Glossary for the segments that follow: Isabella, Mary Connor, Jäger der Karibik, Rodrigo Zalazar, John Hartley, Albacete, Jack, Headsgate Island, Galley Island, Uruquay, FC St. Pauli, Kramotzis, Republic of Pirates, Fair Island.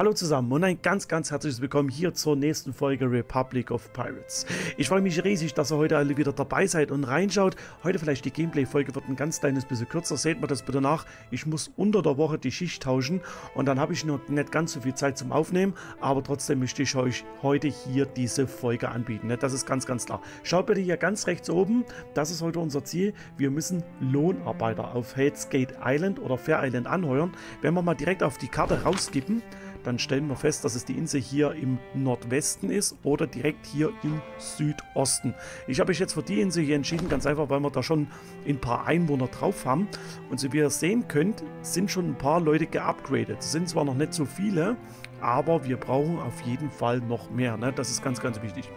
Hallo zusammen und ein ganz, ganz herzliches Willkommen hier zur nächsten Folge Republic of Pirates. Ich freue mich riesig, dass ihr heute alle wieder dabei seid und reinschaut. Heute vielleicht die Gameplay-Folge wird ein ganz kleines bisschen kürzer, seht mir das bitte nach. Ich muss unter der Woche die Schicht tauschen und dann habe ich noch nicht ganz so viel Zeit zum Aufnehmen, aber trotzdem möchte ich euch heute hier diese Folge anbieten. Das ist ganz, ganz klar. Schaut bitte hier ganz rechts oben, das ist heute unser Ziel. Wir müssen Lohnarbeiter auf Headsgate Island oder Fair Island anheuern. Wenn wir mal direkt auf die Karte rauskippen, dann stellen wir fest, dass es die Insel hier im Nordwesten ist oder direkt hier im Südosten. Ich habe mich jetzt für die Insel hier entschieden, ganz einfach, weil wir da schon ein paar Einwohner drauf haben. Und so wie ihr sehen könnt, sind schon ein paar Leute geupgradet. Es sind zwar noch nicht so viele, aber wir brauchen auf jeden Fall noch mehr. Ne? Das ist ganz, ganz wichtig.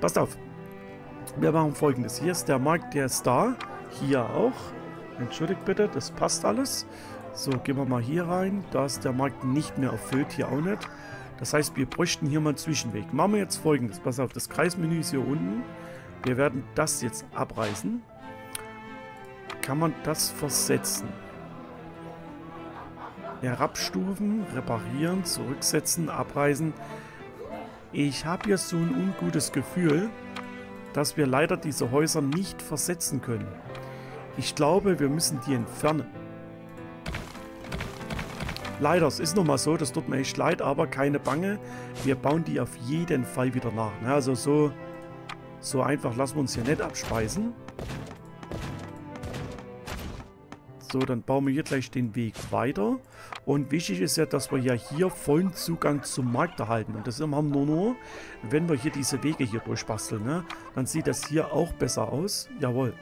Passt auf, wir machen Folgendes. Hier ist der Markt, der ist da. Hier auch. Entschuldigt bitte, das passt alles. So, gehen wir mal hier rein. Da ist der Markt nicht mehr erfüllt, hier auch nicht. Das heißt, wir bräuchten hier mal einen Zwischenweg. Machen wir jetzt Folgendes. Pass auf, das Kreismenü ist hier unten. Wir werden das jetzt abreißen. Kann man das versetzen? Herabstufen, reparieren, zurücksetzen, abreißen. Ich habe hier so ein ungutes Gefühl, dass wir leider diese Häuser nicht versetzen können. Ich glaube, wir müssen die entfernen. Leider, es ist nochmal so, das tut mir echt leid, aber keine Bange. Wir bauen die auf jeden Fall wieder nach. Also so einfach lassen wir uns hier nicht abspeisen. So, dann bauen wir hier gleich den Weg weiter. Und wichtig ist ja, dass wir ja hier vollen Zugang zum Markt erhalten. Und das haben wir nur, wenn wir hier diese Wege hier durchbasteln. Ne? Dann sieht das hier auch besser aus. Jawohl.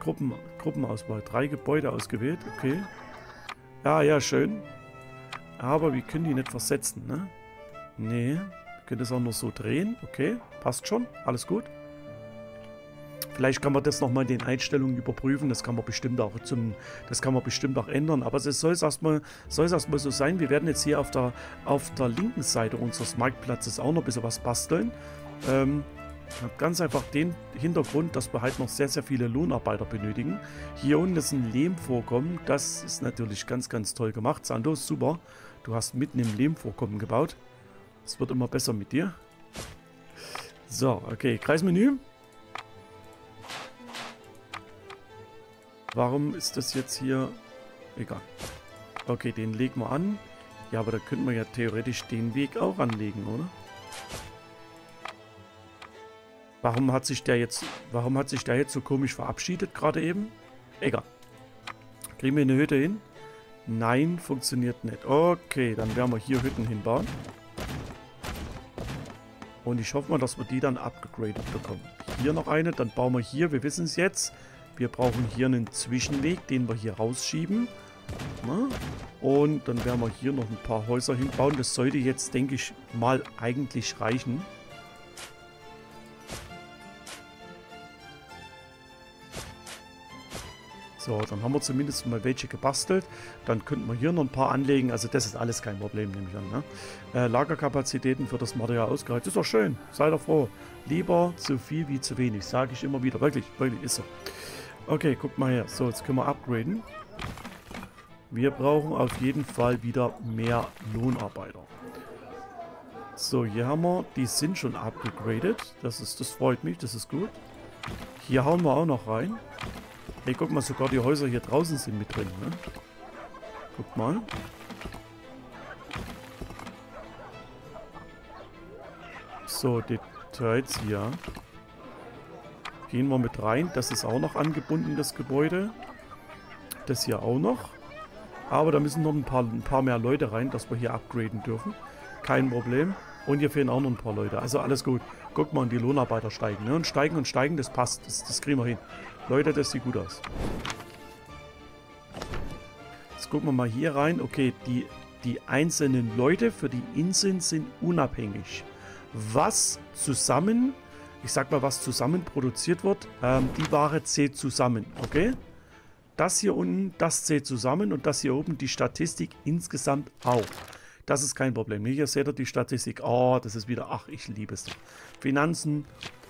Gruppenauswahl. 3 Gebäude ausgewählt. Okay. Ja, ja, schön. Aber wir können die nicht versetzen, ne? Nee, wir können das auch nur so drehen. Okay, passt schon, alles gut. Vielleicht kann man das nochmal in den Einstellungen überprüfen. Das kann man bestimmt auch ändern. Aber es soll erstmal so sein. Wir werden jetzt hier auf der linken Seite unseres Marktplatzes auch noch ein bisschen was basteln. Ganz einfach den Hintergrund, dass wir halt noch sehr, sehr viele Lohnarbeiter benötigen. Hier unten ist ein Lehmvorkommen. Das ist natürlich ganz, ganz toll gemacht. Sando, super. Du hast mitten im Lehmvorkommen gebaut. Es wird immer besser mit dir. So, okay. Kreismenü. Warum ist das jetzt hier? Egal. Okay, den legen wir an. Ja, aber da könnten wir ja theoretisch den Weg auch anlegen, oder? Warum hat sich der jetzt so komisch verabschiedet gerade eben? Egal. Kriegen wir eine Hütte hin? Nein, funktioniert nicht. Okay, dann werden wir hier Hütten hinbauen. Und ich hoffe mal, dass wir die dann upgegradet bekommen. Hier noch eine, dann bauen wir hier, wir wissen es jetzt. Wir brauchen hier einen Zwischenweg, den wir hier rausschieben. Na? Und dann werden wir hier noch ein paar Häuser hinbauen. Das sollte jetzt, denke ich, mal eigentlich reichen. So, dann haben wir zumindest mal welche gebastelt. Dann könnten wir hier noch ein paar anlegen. Also das ist alles kein Problem, nehme ich an. Ne? Lagerkapazitäten für das Material ausgereicht. Ist doch schön. Seid doch froh. Lieber zu viel wie zu wenig. Sage ich immer wieder. Wirklich, wirklich ist so. Okay, guckt mal her. So, jetzt können wir upgraden. Wir brauchen auf jeden Fall wieder mehr Lohnarbeiter. So, hier haben wir. Die sind schon upgegradet. Das freut mich. Das ist gut. Hier hauen wir auch noch rein. Hey, guck mal, sogar die Häuser hier draußen sind mit drin, ne? Guck mal. So, Details hier. Gehen wir mit rein. Das ist auch noch angebunden, das Gebäude. Das hier auch noch. Aber da müssen noch ein paar mehr Leute rein, dass wir hier upgraden dürfen. Kein Problem. Und hier fehlen auch noch ein paar Leute. Also alles gut. Guck mal, die Lohnarbeiter steigen, ne? Und steigen, das passt. Das kriegen wir hin. Leute, das sieht gut aus. Jetzt gucken wir mal hier rein. Okay, die einzelnen Leute für die Inseln sind unabhängig. Was zusammen produziert wird, die Ware zählt zusammen, okay? Das hier unten, das zählt zusammen und das hier oben, die Statistik insgesamt auch. Das ist kein Problem. Hier seht ihr die Statistik. Oh, das ist wieder, ach, ich liebe es. Finanzen,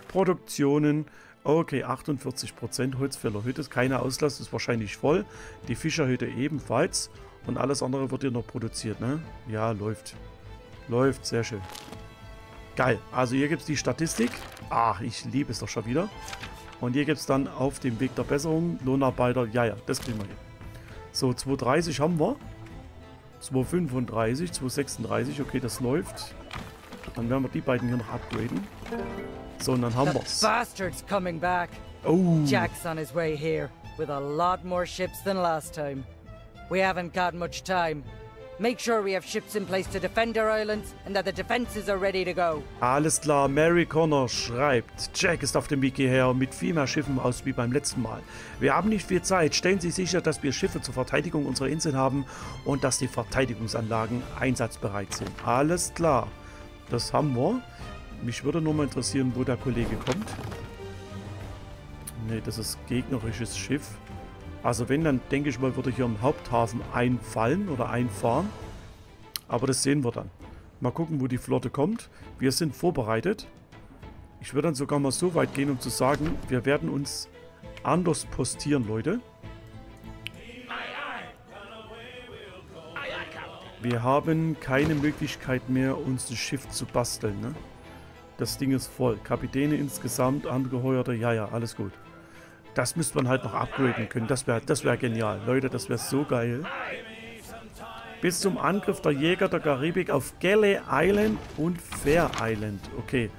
Produktionen. Okay, 48% Holzfällerhütte, keine Auslast, ist wahrscheinlich voll. Die Fischerhütte ebenfalls. Und alles andere wird hier noch produziert, ne? Ja, läuft. Läuft, sehr schön. Geil. Also hier gibt es die Statistik. Ach, ich liebe es doch schon wieder. Und hier gibt es dann auf dem Weg der Besserung Lohnarbeiter. Ja, ja, das kriegen wir hin. So, 230 haben wir. 235, 236. Okay, das läuft. Dann werden wir die beiden hier noch upgraden. So, und dann haben wir es. Oh. Jack's on his way here with a lot more ships than last time. We haven't got much time. Make sure we have ships in place to defend our islands and that the defenses are ready to go. Alles klar, Mary Connor schreibt, Jack ist auf dem Weg hierher mit viel mehr Schiffen aus wie beim letzten Mal. Wir haben nicht viel Zeit. Stellen Sie sicher, dass wir Schiffe zur Verteidigung unserer Inseln haben und dass die Verteidigungsanlagen einsatzbereit sind. Alles klar, das haben wir. Mich würde nur mal interessieren, wo der Kollege kommt. Ne, das ist gegnerisches Schiff. Also wenn, dann denke ich mal, würde ich hier im Haupthafen einfallen oder einfahren. Aber das sehen wir dann. Mal gucken, wo die Flotte kommt. Wir sind vorbereitet. Ich würde dann sogar mal so weit gehen, um zu sagen, wir werden uns anders postieren, Leute. Wir haben keine Möglichkeit mehr, uns ein Schiff zu basteln, ne? Das Ding ist voll. Kapitäne insgesamt, Angeheuerte, ja, ja, alles gut. Das müsste man halt noch upgraden können. Das wär genial. Leute, das wäre so geil. Bis zum Angriff der Jäger der Karibik auf Galley Island und Fair Island. Okay,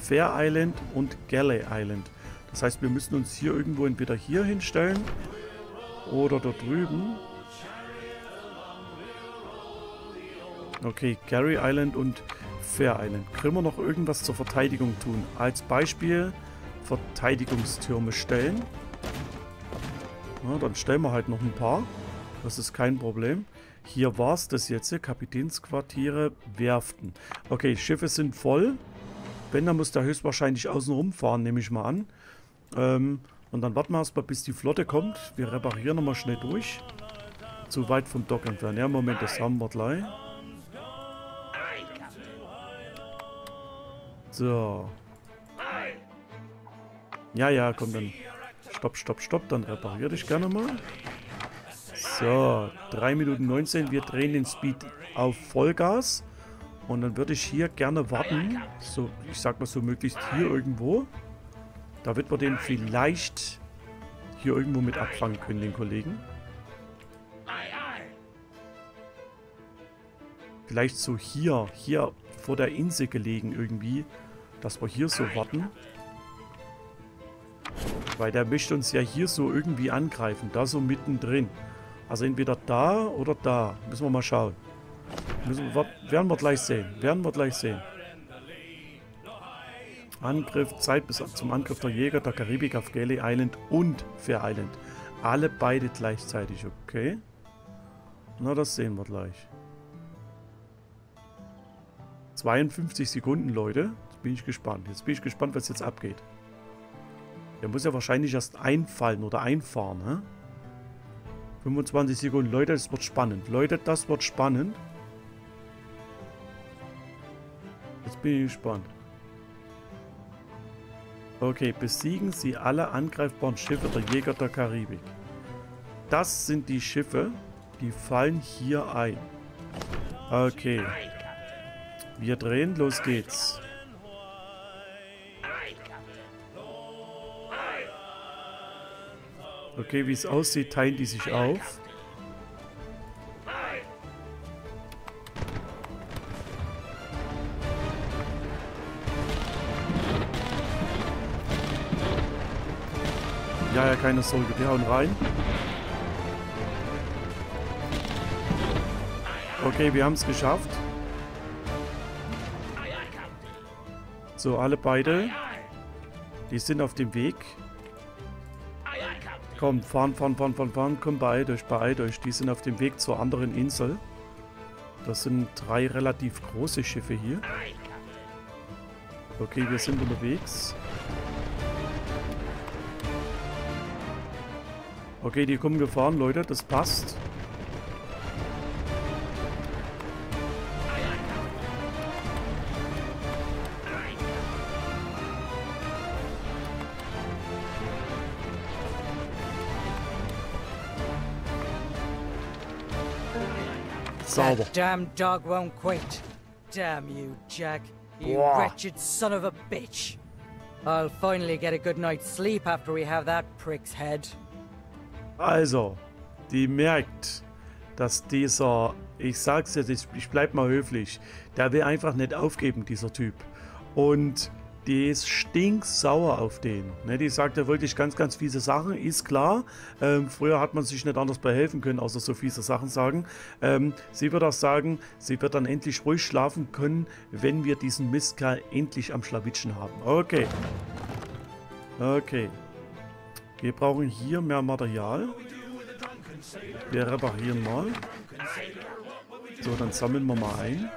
Fair Island und Galley Island. Das heißt, wir müssen uns hier irgendwo entweder hier hinstellen oder da drüben. Okay, Galley Island und Fair Island. Können wir noch irgendwas zur Verteidigung tun? Als Beispiel... Verteidigungstürme stellen. Na, dann stellen wir halt noch ein paar. Das ist kein Problem. Hier war es das jetzt. Kapitänsquartiere, Werften. Okay, Schiffe sind voll. Wenn, dann muss der höchstwahrscheinlich außen rumfahren, nehme ich mal an. Und dann warten wir erstmal, bis die Flotte kommt. Wir reparieren nochmal schnell durch. Zu weit vom Dock entfernt. Ja, Moment, das haben wir gleich. So. Ja, ja, komm dann. Stopp, stopp, stopp. Dann repariere dich gerne mal. So, 3 Minuten 19. Wir drehen den Speed auf Vollgas. Und dann würde ich hier gerne warten. So, ich sag mal so, möglichst hier irgendwo. Da wird man den vielleicht hier irgendwo mit abfangen können, den Kollegen. Vielleicht so hier vor der Insel gelegen irgendwie. Dass wir hier so warten. Weil der möchte uns ja hier so irgendwie angreifen. Da so mittendrin. Also entweder da oder da. Müssen wir mal schauen. Werden wir gleich sehen. Angriff, Zeit bis zum Angriff der Jäger der Karibik auf Galley Island und Fair Island. Alle beide gleichzeitig. Okay. Na, das sehen wir gleich. 52 Sekunden, Leute. Jetzt bin ich gespannt. Was jetzt abgeht. Der muss ja wahrscheinlich erst einfallen oder einfahren, ne? 25 Sekunden. Leute, das wird spannend. Jetzt bin ich gespannt. Okay, besiegen Sie alle angreifbaren Schiffe der Jäger der Karibik. Das sind die Schiffe, die fallen hier ein. Okay. Wir drehen, los geht's. Okay, wie es aussieht, teilen die sich auf. Ja, ja, keine Sorge, wir hauen rein. Okay, wir haben es geschafft. So, alle beide. Die sind auf dem Weg. Komm, fahren, komm, beeilt euch. Die sind auf dem Weg zur anderen Insel. Das sind 3 relativ große Schiffe hier. Okay, wir sind unterwegs. Okay, die kommen gefahren, Leute, das passt. Sauber. That damn dog won't quit. Damn you, Jack. You wretched son of a bitch. I'll finally get a good night's sleep after we have that prick's head. Also, die merkt, dass dieser, ich sag's jetzt, ich bleib mal höflich, der will einfach nicht aufgeben, dieser Typ. Und die ist stinksauer auf den. Ne, die sagt ja wirklich ganz, ganz fiese Sachen, ist klar. Früher hat man sich nicht anders behelfen können, außer so fiese Sachen sagen. Sie wird auch sagen, sie wird dann endlich ruhig schlafen können, wenn wir diesen Mistkerl endlich am Schlawittchen haben. Okay. Okay. Wir brauchen hier mehr Material. Wir reparieren mal. So, dann sammeln wir mal ein.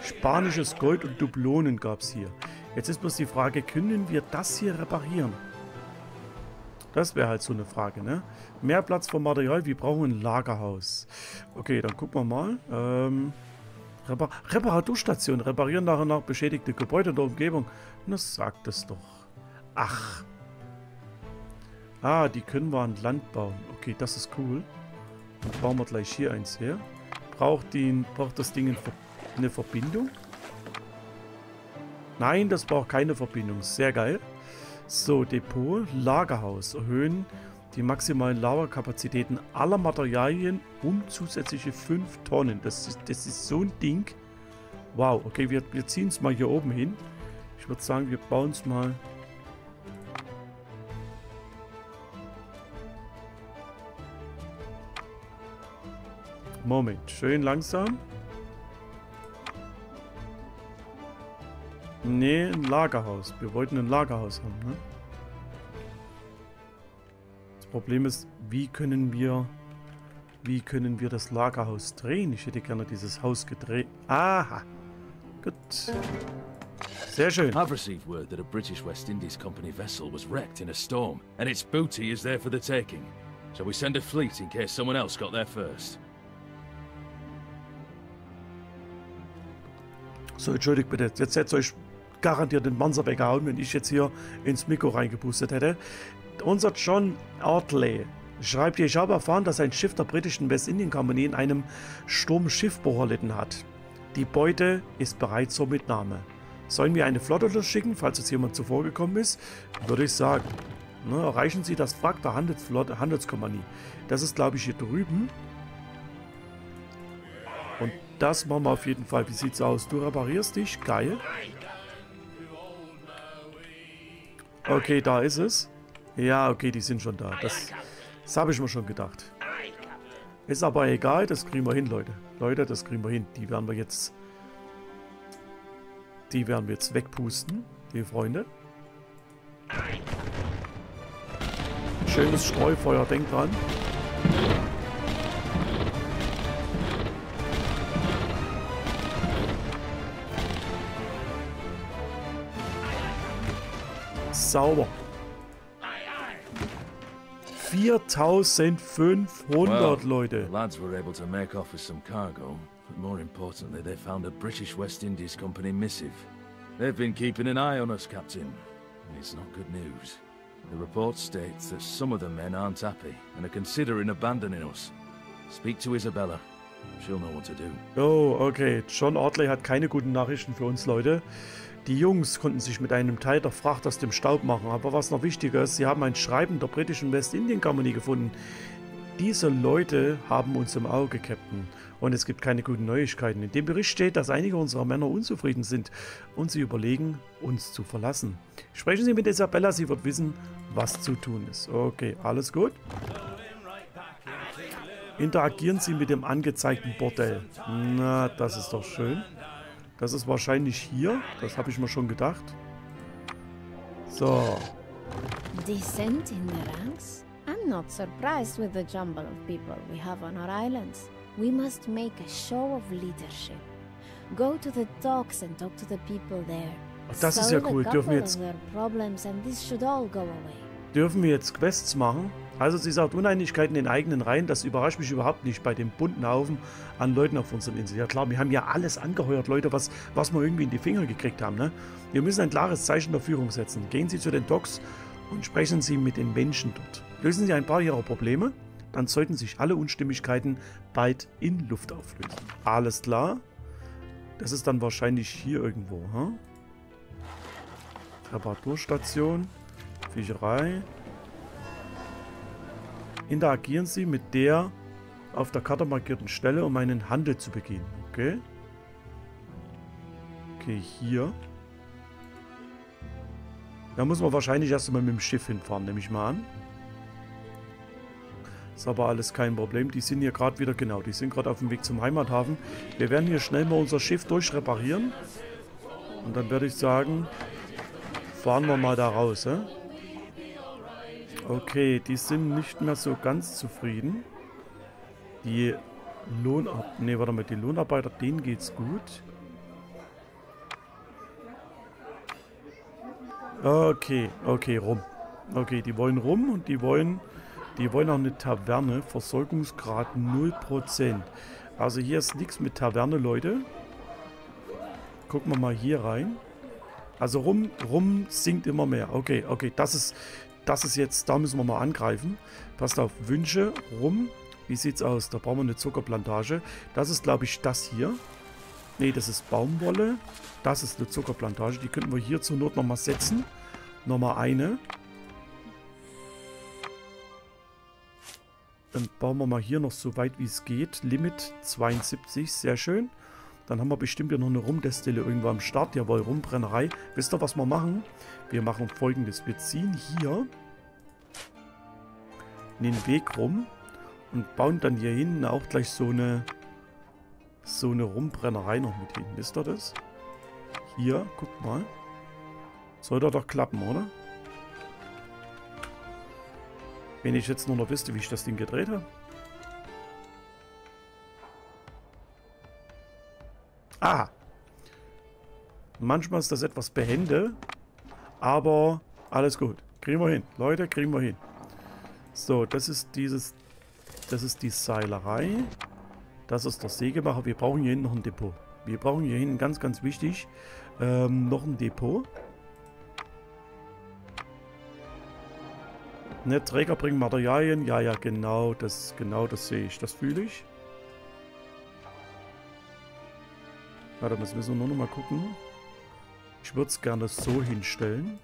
Spanisches Gold und Dublonen gab es hier. Jetzt ist bloß die Frage, können wir das hier reparieren? Das wäre halt so eine Frage, ne? Mehr Platz für Material, wir brauchen ein Lagerhaus. Okay, dann gucken wir mal. Reparaturstation, reparieren nachher noch beschädigte Gebäude in der Umgebung. Na, sagt es doch. Ach. Ah, die können wir an Land bauen. Okay, das ist cool. Dann bauen wir gleich hier eins her. Braucht das Ding eine Verbindung? Nein, das braucht keine Verbindung. Sehr geil. So, Depot, Lagerhaus. Erhöhen die maximalen Lagerkapazitäten aller Materialien um zusätzliche 5 Tonnen. Das ist so ein Ding. Wow, okay, wir ziehen es mal hier oben hin. Ich würde sagen, wir bauen es mal. Moment, schön langsam. Nee, ein Lagerhaus. Wir wollten ein Lagerhaus haben, ne? Das Problem ist, wie können wir das Lagerhaus drehen? Ich hätte gerne dieses Haus gedreht. Aha. Gut. Sehr schön. I've received word that a British West Indies Company vessel was wrecked in a storm and its booty is there for the taking. So we send a fleet in case someone else got there first. So, entschuldigt bitte. Jetzt hätte euch garantiert den Panzer weggehauen, wenn ich jetzt hier ins Mikro reingepustet hätte. Unser John Hartley schreibt hier, ich habe erfahren, dass ein Schiff der britischen Westindien-Kompanie in einem Sturm Schiffbruch erlitten hat. Die Beute ist bereits zur Mitnahme. Sollen wir eine Flotte losschicken, falls uns jemand zuvor gekommen ist? Würde ich sagen. Ne, erreichen Sie das Wrack der Handelskompanie. Das ist, glaube ich, hier drüben. Und das machen wir auf jeden Fall. Wie sieht's aus? Du reparierst dich? Geil. Okay, da ist es. Ja, okay, die sind schon da. Das habe ich mir schon gedacht. Ist aber egal, das kriegen wir hin, Leute. Leute, das kriegen wir hin. Die werden wir jetzt wegpusten, die Freunde. Schönes Streufeuer, denkt dran. Sauber. 4.500 Leute. Lads were able to make off with some cargo, but more importantly, they found a British West Indies Company missive. They've been keeping an eye on us, Captain. And it's not good news. The report states that some of the men aren't happy and are considering abandoning us. Speak to Isabella. She'll know what to do. Oh, okay. John Hartley hat keine guten Nachrichten für uns, Leute. Die Jungs konnten sich mit einem Teil der Fracht aus dem Staub machen, aber was noch wichtiger ist, sie haben ein Schreiben der britischen Westindien-Kompanie gefunden. Diese Leute haben uns im Auge, Captain. Und es gibt keine guten Neuigkeiten. In dem Bericht steht, dass einige unserer Männer unzufrieden sind und sie überlegen, uns zu verlassen. Sprechen Sie mit Isabella, sie wird wissen, was zu tun ist. Okay, alles gut? Interagieren Sie mit dem angezeigten Bordell. Na, das ist doch schön. Das ist wahrscheinlich hier. Das habe ich mir schon gedacht. So. Descent in the ranks? I'm not surprised with the jumble of people we have on our islands. We must make a show of leadership. Go to the docks and talk to the people there. Ach, das ist ja cool. Dürfen wir jetzt Quests machen? Also sie sagt, Uneinigkeiten in eigenen Reihen, das überrascht mich überhaupt nicht bei dem bunten Haufen an Leuten auf unseren Inseln. Ja klar, wir haben ja alles angeheuert, Leute, was wir irgendwie in die Finger gekriegt haben, ne? Wir müssen ein klares Zeichen der Führung setzen. Gehen Sie zu den Docks und sprechen Sie mit den Menschen dort. Lösen Sie ein paar Ihrer Probleme, dann sollten sich alle Unstimmigkeiten bald in Luft auflösen. Alles klar. Das ist dann wahrscheinlich hier irgendwo, hm? Reparaturstation, Fischerei. Interagieren Sie mit der auf der Karte markierten Stelle, um einen Handel zu begehen. Okay. Okay, hier. Da muss man wahrscheinlich erstmal mit dem Schiff hinfahren, nehme ich mal an. Ist aber alles kein Problem. Die sind hier gerade wieder, genau, die sind gerade auf dem Weg zum Heimathafen. Wir werden hier schnell mal unser Schiff durchreparieren. Und dann würde ich sagen, fahren wir mal da raus, hä? Okay, die sind nicht mehr so ganz zufrieden. Die Lohnarbeiter, ne, warte mal, die Lohnarbeiter, denen geht's gut. Okay, okay, rum. Okay, die wollen rum und die wollen auch eine Taverne. Versorgungsgrad 0%. Also hier ist nichts mit Taverne, Leute. Gucken wir mal hier rein. Also rum sinkt immer mehr. Okay, okay, das ist jetzt, da müssen wir mal angreifen. Passt auf, Wünsche, rum. Wie sieht's aus? Da brauchen wir eine Zuckerplantage. Das ist, glaube ich, das hier. Ne, das ist Baumwolle. Das ist eine Zuckerplantage. Die könnten wir hier zur Not nochmal setzen. Nochmal eine. Dann bauen wir mal hier noch so weit wie es geht. Limit 72. Sehr schön. Dann haben wir bestimmt ja noch eine Rumdestille irgendwo am Start. Jawohl, Rumbrennerei. Wisst ihr, was wir machen? Wir machen Folgendes. Wir ziehen hier den Weg rum und bauen dann hier hinten auch gleich so eine Rumbrennerei noch mit hin. Wisst ihr das? Hier, guck mal. Sollte doch klappen, oder? Wenn ich jetzt nur noch wüsste, wie ich das Ding gedreht habe. Ah! Manchmal ist das etwas behende, aber alles gut. Kriegen wir hin. Leute, kriegen wir hin. So, das ist dieses... Das ist die Seilerei. Das ist der Sägemacher. Wir brauchen hier hinten noch ein Depot. Wir brauchen hier hinten, ganz, ganz wichtig, noch ein Depot. Ne, Träger bringen Materialien. Ja, ja, genau das sehe ich. Das fühle ich. Warte, das müssen wir nur noch mal gucken. Ich würde es gerne so hinstellen.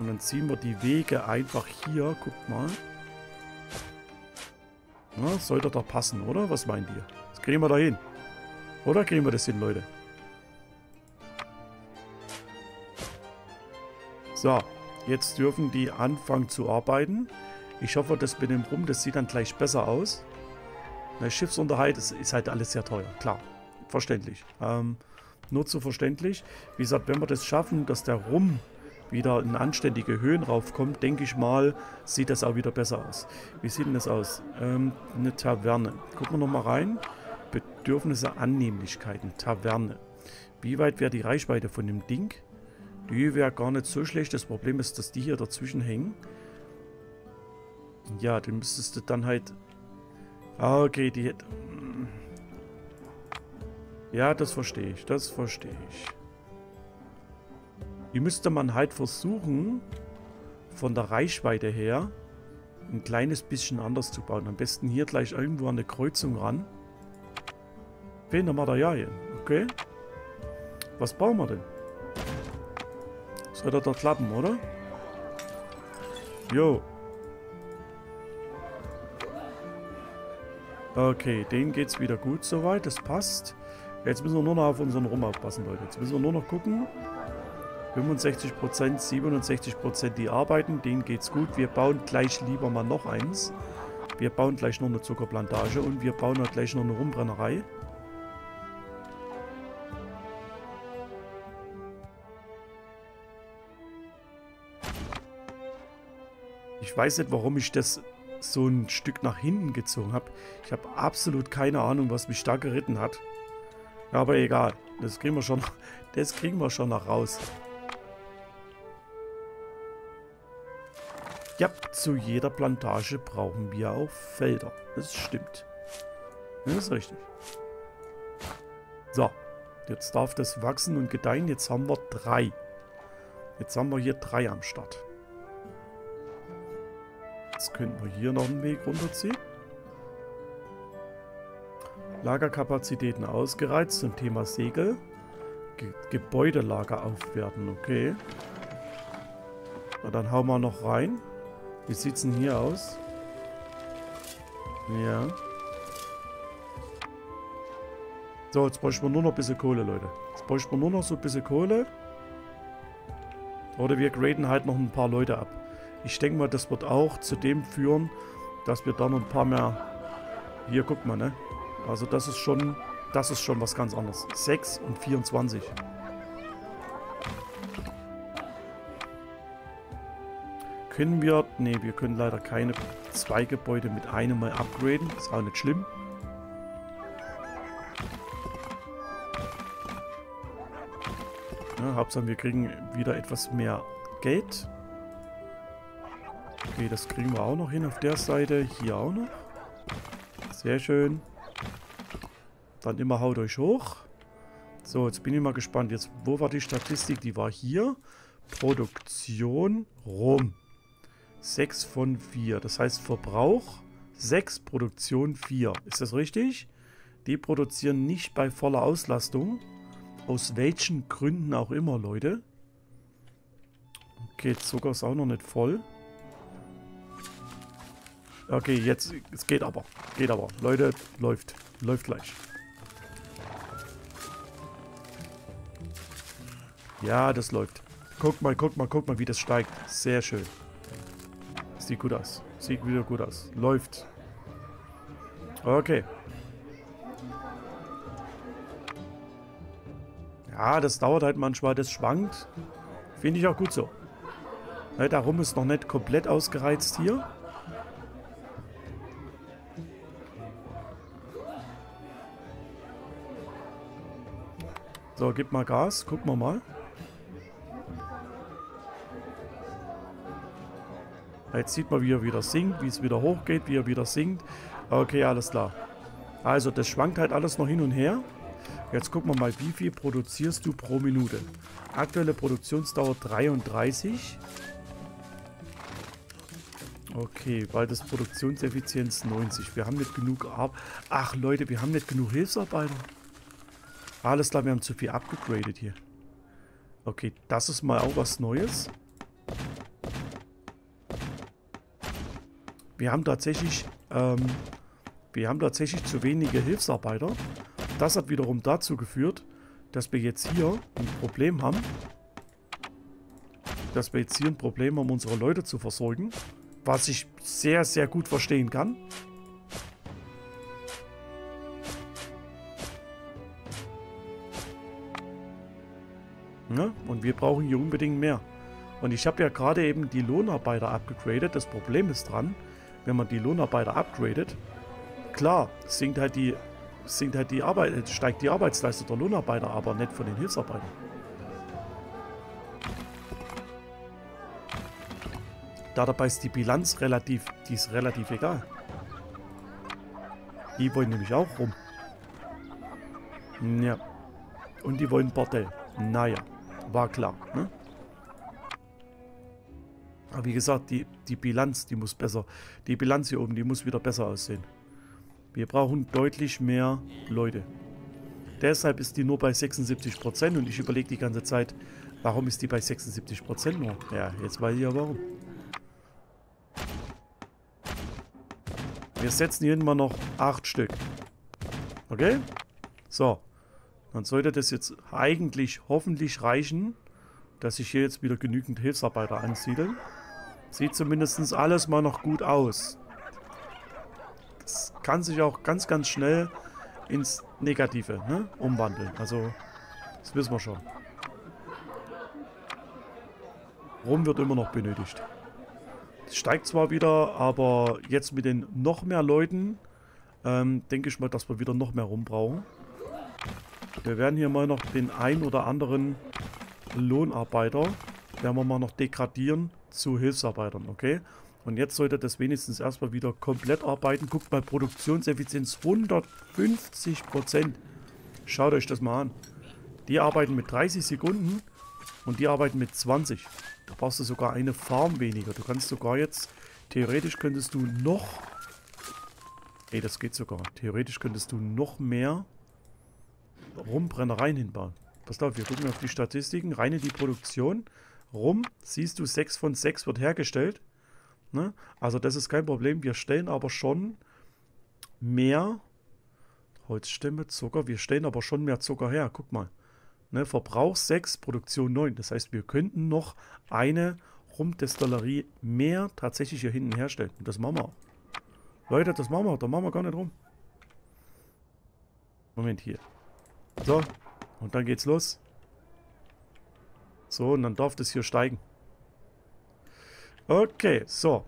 Und dann ziehen wir die Wege einfach hier. Guckt mal. Na, sollte doch passen, oder? Was meint ihr? Das kriegen wir da hin. Oder kriegen wir das hin, Leute? So, jetzt dürfen die anfangen zu arbeiten. Ich hoffe, das mit dem Rum, das sieht dann gleich besser aus. Na, Schiffsunterhalt ist halt alles sehr teuer, klar. Verständlich. Nur zu verständlich. Wie gesagt, wenn wir das schaffen, dass der Rum wieder in anständige Höhen raufkommt, denke ich mal, sieht das auch wieder besser aus. Wie sieht denn das aus? Eine Taverne. Gucken wir nochmal rein. Bedürfnisse, Annehmlichkeiten. Taverne. Wie weit wäre die Reichweite von dem Ding? Die wäre gar nicht so schlecht. Das Problem ist, dass die hier dazwischen hängen. Ja, die müsstest du dann halt... Ah, okay, die hätte... Ja, das verstehe ich. Das verstehe ich. Die müsste man halt versuchen, von der Reichweite her ein kleines bisschen anders zu bauen. Am besten hier gleich irgendwo an eine Kreuzung ran. Fehlen da Materialien, okay? Was bauen wir denn? Sollte doch klappen, oder? Jo. Okay, denen geht's wieder gut soweit, das passt. Jetzt müssen wir nur noch auf unseren Rum aufpassen, Leute. Jetzt müssen wir nur noch gucken... 65%, 67%, die arbeiten, denen geht's gut. Wir bauen gleich lieber mal noch eins. Wir bauen gleich noch eine Zuckerplantage und wir bauen auch gleich noch eine Rumbrennerei. Ich weiß nicht, warum ich das so ein Stück nach hinten gezogen habe. Ich habe absolut keine Ahnung, was mich da geritten hat. Aber egal, das kriegen wir schon noch raus. Ja, zu jeder Plantage brauchen wir auch Felder. Das stimmt. Das ist richtig. So, jetzt darf das wachsen und gedeihen. Jetzt haben wir 3. Jetzt haben wir hier 3 am Start. Jetzt könnten wir hier noch einen Weg runterziehen. Lagerkapazitäten ausgereizt zum Thema Segel. Gebäudelager aufwerten, okay. Na, dann hauen wir noch rein. Wie sieht's denn hier aus? Ja. So, jetzt bräuchten wir nur noch ein bisschen Kohle, Leute. Jetzt bräuchten wir nur noch so ein bisschen Kohle. Oder wir graden halt noch ein paar Leute ab. Ich denke mal, das wird auch zu dem führen, dass wir dann noch ein paar mehr... Hier, guck mal, ne? Also das ist schon was ganz anderes. 6 und 24. Können wir... Ne, wir können leider keine zwei Gebäude mit einem Mal upgraden. Ist auch nicht schlimm. Ja, Hauptsache, wir kriegen wieder etwas mehr Geld. Okay, das kriegen wir auch noch hin auf der Seite. Hier auch noch. Sehr schön. Dann immer haut euch hoch. So, jetzt bin ich mal gespannt. Jetzt, wo war die Statistik? Die war hier. Produktion rum. 6 von 4. Das heißt Verbrauch 6, Produktion 4. Ist das richtig? Die produzieren nicht bei voller Auslastung. Aus welchen Gründen auch immer, Leute. Okay, Zucker ist auch noch nicht voll. Okay, jetzt geht aber. Geht aber. Leute, läuft. Läuft gleich. Ja, das läuft. Guck mal, wie das steigt. Sehr schön. Sieht gut aus. Sieht wieder gut aus. Läuft. Okay. Ja, das dauert halt manchmal. Das schwankt. Finde ich auch gut so. Ja, darum ist noch nicht komplett ausgereizt hier. So, gib mal Gas. Gucken wir mal. Jetzt sieht man, wie er wieder sinkt, wie es wieder hochgeht, wie er wieder sinkt. Okay, alles klar. Also, das schwankt halt alles noch hin und her. Jetzt gucken wir mal, wie viel produzierst du pro Minute. Aktuelle Produktionsdauer 33. Okay, weil das Produktionseffizienz 90. Wir haben nicht genug Arbeit. Ach, Leute, wir haben nicht genug Hilfsarbeiter. Alles klar, wir haben zu viel abgegradet hier. Okay, das ist mal auch was Neues. Wir haben tatsächlich zu wenige Hilfsarbeiter. Das hat wiederum dazu geführt, dass wir jetzt hier ein Problem haben. Unsere Leute zu versorgen. Was ich sehr, sehr gut verstehen kann. Ne? Und wir brauchen hier unbedingt mehr. Und ich habe ja gerade eben die Lohnarbeiter abgegradet. Das Problem ist dran, wenn man die Lohnarbeiter upgradet, klar, steigt die Arbeitsleistung der Lohnarbeiter, aber nicht von den Hilfsarbeitern. Dabei ist die Bilanz relativ, die ist relativ egal. Die wollen nämlich auch rum. Ja. Und die wollen Bordell. Naja, war klar, ne? Aber wie gesagt, die Bilanz, die muss besser. Die Bilanz hier oben, die muss wieder besser aussehen. Wir brauchen deutlich mehr Leute. Deshalb ist die nur bei 76% und ich überlege die ganze Zeit, warum ist die bei 76% nur? Ja, jetzt weiß ich ja warum. Wir setzen hier immer noch 8 Stück. Okay? So. Dann sollte das jetzt eigentlich hoffentlich reichen, dass sich hier jetzt wieder genügend Hilfsarbeiter ansiedeln. Sieht zumindest alles mal noch gut aus. Das kann sich auch ganz, ganz schnell ins Negative, ne, umwandeln. Also, das wissen wir schon. Rum wird immer noch benötigt. Es steigt zwar wieder, aber jetzt mit den noch mehr Leuten, denke ich mal, dass wir wieder noch mehr Rum brauchen. Wir werden hier mal noch den ein oder anderen Lohnarbeiter, werden wir mal noch degradieren zu Hilfsarbeitern, okay? Und jetzt sollte das wenigstens erstmal wieder komplett arbeiten. Guckt mal, Produktionseffizienz 150%. Schaut euch das mal an. Die arbeiten mit 30 Sekunden und die arbeiten mit 20. Da brauchst du sogar eine Farm weniger. Du kannst sogar jetzt, theoretisch könntest du noch Ey, das geht sogar. Theoretisch könntest du noch mehr Rumbrennereien hinbauen. Pass auf, wir gucken auf die Statistiken. Reine die Produktion. Rum, siehst du, 6 von 6 wird hergestellt. Ne? Also das ist kein Problem. Wir stellen aber schon mehr Holzstämme, Zucker. Wir stellen aber schon mehr Zucker her. Guck mal. Ne? Verbrauch 6, Produktion 9. Das heißt, wir könnten noch eine Rumdestillerie mehr tatsächlich hier hinten herstellen. Und das machen wir. Leute, das machen wir. Da machen wir gar nicht rum. Moment, hier. So. Und dann geht's los. So, und dann darf das hier steigen. Okay, so.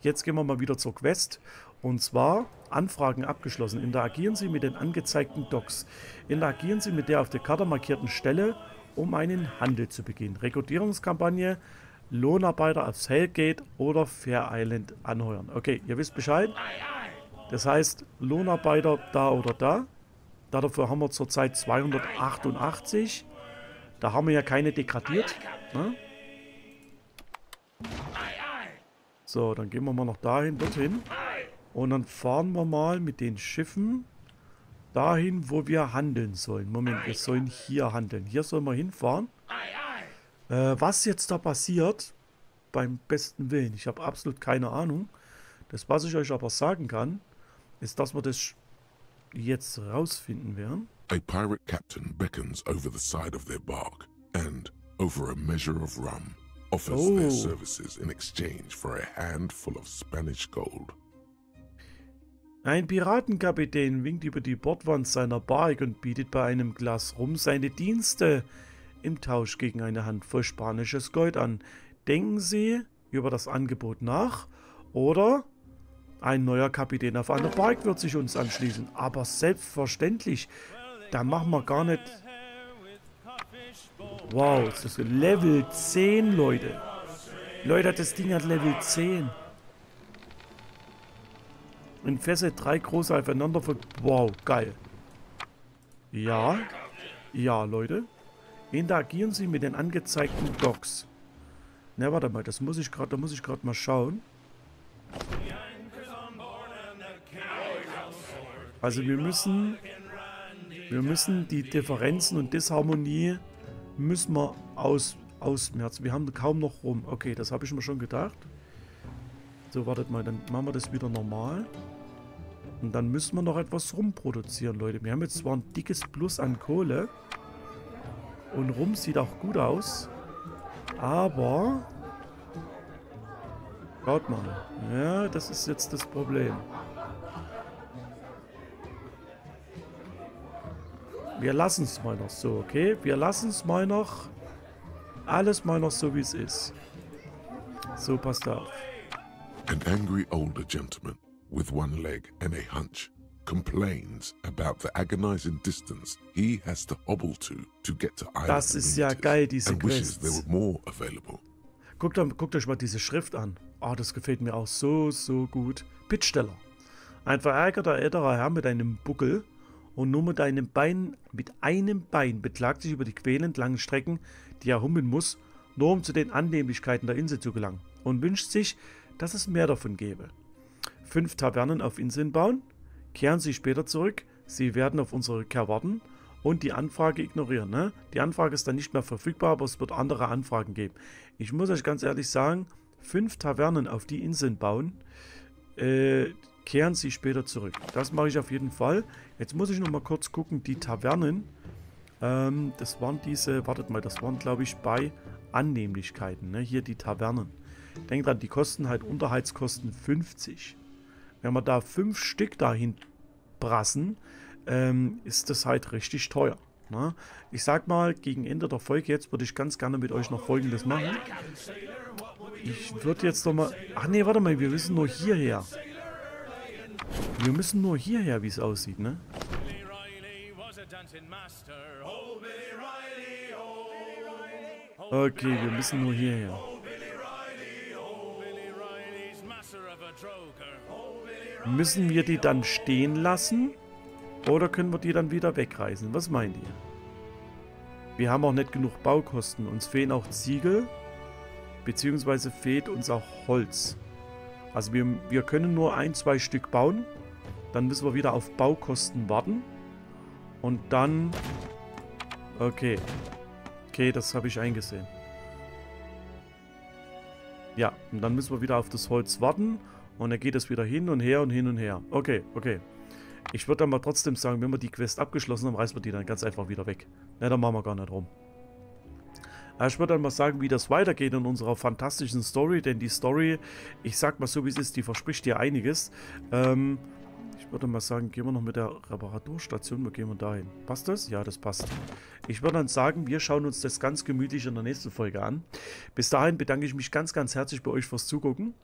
Jetzt gehen wir mal wieder zur Quest. Und zwar Anfragen abgeschlossen. Interagieren Sie mit den angezeigten Docks. Interagieren Sie mit der auf der Karte markierten Stelle, um einen Handel zu beginnen. Rekrutierungskampagne, Lohnarbeiter aufs Hellgate oder Fair Island anheuern. Okay, ihr wisst Bescheid. Das heißt, Lohnarbeiter da oder da. Dafür haben wir zurzeit 288. Da haben wir ja keine degradiert. Ne? So, dann gehen wir mal noch dahin, dorthin. Und dann fahren wir mal mit den Schiffen dahin, wo wir handeln sollen. Moment, wir sollen hier handeln. Hier sollen wir hinfahren. Was jetzt da passiert, beim besten Willen, ich habe absolut keine Ahnung. Das, was ich euch aber sagen kann, ist, dass wir das jetzt rausfinden werden. A pirate captain beckons over the side of their bark and over a measure of rum offers their services in exchange for a handful of Spanish gold. Ein Piratenkapitän winkt über die Bordwand seiner Bark und bietet bei einem Glas Rum seine Dienste im Tausch gegen eine Handvoll spanisches Gold an. Denken Sie über das Angebot nach oder ein neuer Kapitän auf einer Bark wird sich uns anschließen. Aber selbstverständlich, da machen wir gar nicht... Wow, das ist Level 10, Leute. Leute, das Ding hat Level 10. In Fässer 3 große aufeinander... Wow, geil. Ja. Ja, Leute. Interagieren Sie mit den angezeigten Docks. Na, warte mal, das muss ich gerade... Da muss ich gerade mal schauen. Also wir müssen die Differenzen und Disharmonie müssen wir ausmerzen. Wir haben kaum noch rum. Okay, das habe ich mir schon gedacht. So, wartet mal, dann machen wir das wieder normal. Und dann müssen wir noch etwas rumproduzieren, Leute. Wir haben jetzt zwar ein dickes Plus an Kohle. Und Rum sieht auch gut aus. Aber... Schaut mal. Ja, das ist jetzt das Problem. Wir lassen es mal noch so, okay? Wir lassen es mal noch. Alles mal noch so, wie es ist. So, passt auf. An angry older gentleman with one leg and a hunch complains about the agonizing distance he has to hobble to get to island. Das ist ja geil, diese Quests. Guckt euch mal diese Schrift an. Oh, das gefällt mir auch so, so gut. Bittsteller. Ein verärgerter älterer Herr mit einem Buckel und nur mit einem Bein beklagt sich über die quälend langen Strecken, die er hummeln muss, nur um zu den Annehmlichkeiten der Insel zu gelangen und wünscht sich, dass es mehr davon gäbe. 5 Tavernen auf Inseln bauen, kehren Sie später zurück, Sie werden auf unsere Rückkehr warten und die Anfrage ignorieren. Ne? Die Anfrage ist dann nicht mehr verfügbar, aber es wird andere Anfragen geben. Ich muss euch ganz ehrlich sagen, 5 Tavernen auf die Inseln bauen, kehren Sie später zurück. Das mache ich auf jeden Fall. Jetzt muss ich noch mal kurz gucken. Die Tavernen, das waren diese, wartet mal, das waren glaube ich bei Annehmlichkeiten. Ne? Hier die Tavernen. Denkt dran, die kosten halt Unterhaltskosten 50. Wenn wir da 5 Stück dahin brassen, ist das halt richtig teuer. Ne? Ich sag mal, gegen Ende der Folge jetzt würde ich ganz gerne mit euch noch Folgendes machen. Ich würde jetzt noch mal... Ach nee, warte mal, wir müssen nur hierher. Wir müssen nur hierher, wie es aussieht, ne? Okay, wir müssen nur hierher. Müssen wir die dann stehen lassen? Oder können wir die dann wieder wegreißen? Was meint ihr? Wir haben auch nicht genug Baukosten. Uns fehlen auch Ziegel. Beziehungsweise fehlt uns auch Holz. Also wir können nur 1, 2 Stück bauen. Dann müssen wir wieder auf Baukosten warten. Und dann... Okay. Okay, das habe ich eingesehen. Ja, und dann müssen wir wieder auf das Holz warten. Und dann geht es wieder hin und her und hin und her. Okay, okay. Ich würde dann mal trotzdem sagen, wenn wir die Quest abgeschlossen haben, reißen wir die dann ganz einfach wieder weg. Ne, da machen wir gar nicht rum. Ich würde dann mal sagen, wie das weitergeht in unserer fantastischen Story. Denn die Story, ich sag mal so wie es ist, die verspricht dir einiges. Ich würde mal sagen, gehen wir noch mit der Reparaturstation. Wo gehen wir da hin? Passt das? Ja, das passt. Ich würde dann sagen, wir schauen uns das ganz gemütlich in der nächsten Folge an. Bis dahin bedanke ich mich ganz, ganz herzlich bei euch fürs Zugucken.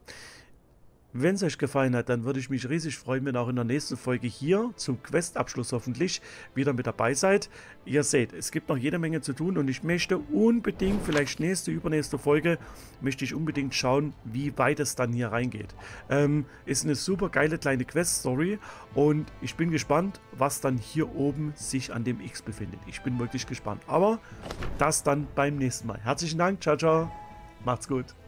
Wenn es euch gefallen hat, dann würde ich mich riesig freuen, wenn ihr auch in der nächsten Folge hier zum Questabschluss hoffentlich wieder mit dabei seid. Ihr seht, es gibt noch jede Menge zu tun und ich möchte unbedingt, vielleicht nächste, übernächste Folge, möchte ich unbedingt schauen, wie weit es dann hier reingeht. Ist eine super geile kleine Quest-Story und ich bin gespannt, was dann hier oben sich an dem X befindet. Ich bin wirklich gespannt, aber das dann beim nächsten Mal. Herzlichen Dank, ciao, ciao, macht's gut.